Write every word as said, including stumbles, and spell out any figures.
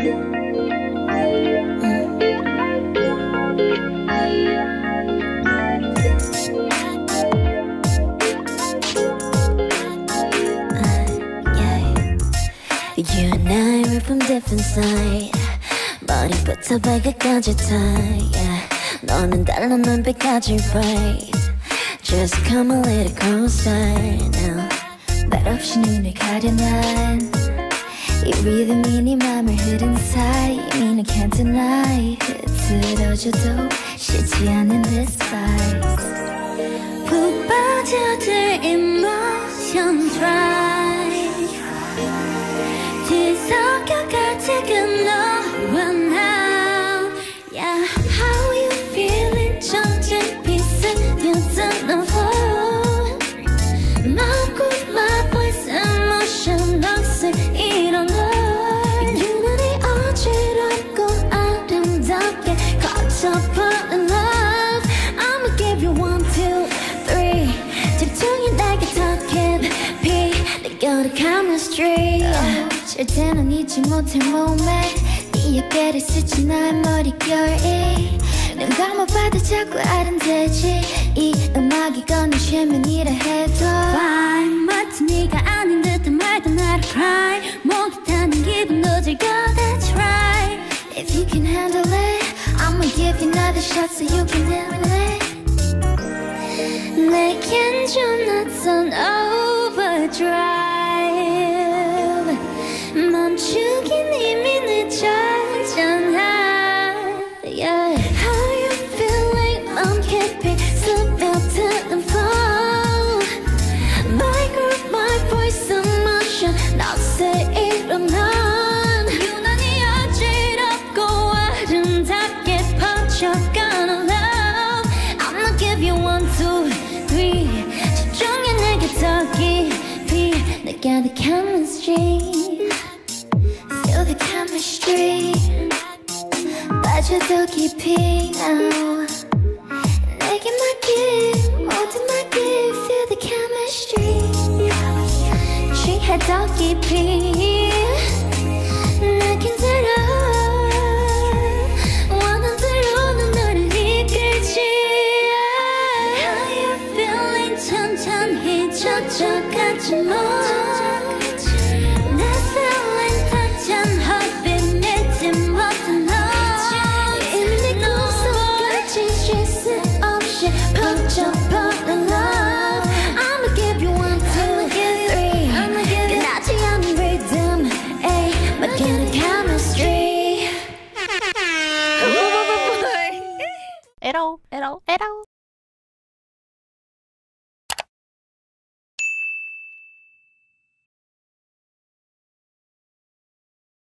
You and I were from different sides. 머리부터 발끝까지 tie. Yeah. 너는 달라 눈빛까지 bright. Just come a little closer now. 말없이 눈을 가려 난 이 리듬이 네 맘을 흐른 사이. I can't deny. 흐트러져도 쉬지 않는 this vibe. 푹 빠져들 emotion drive. 뒤섞여가 지금 너와 now. Yeah, how you feeling? 점점 비스듬한 너 Chemistry. 절대는 잊지 못할 moment. 네 어깨를 스친 나의 머릿결이 눈 감아봐도 자꾸 아른대지. 이 음악이 걷는 최면이라 해도 fine. 마치 네가 아닌 듯한 말도 나를 cry. 목욕하는 기분도 즐겨. That's right. If you can handle it, I'ma give you another shot so you can handle it. 내겐 좀 낯선 overdrive. 멈추긴 이미 늦었잖아. Yeah. How you feeling? I'm keeping spilled to the floor. My group, my voice, emotion. Not say it or not. 유난히 어지럽고 아름답게 퍼져간 our love. I'm gonna give you one, two, three. 집중해 내게 더 깊이 느껴 the chemistry. The chemistry 빠져도 깊이 now. 내게 맡길 모두 맡길. Feel the chemistry 취해도 깊이 느낀 대로 원한 대로는 너를 이끌지. How you feeling? 천천히 젖어가지. At all, at all, at all.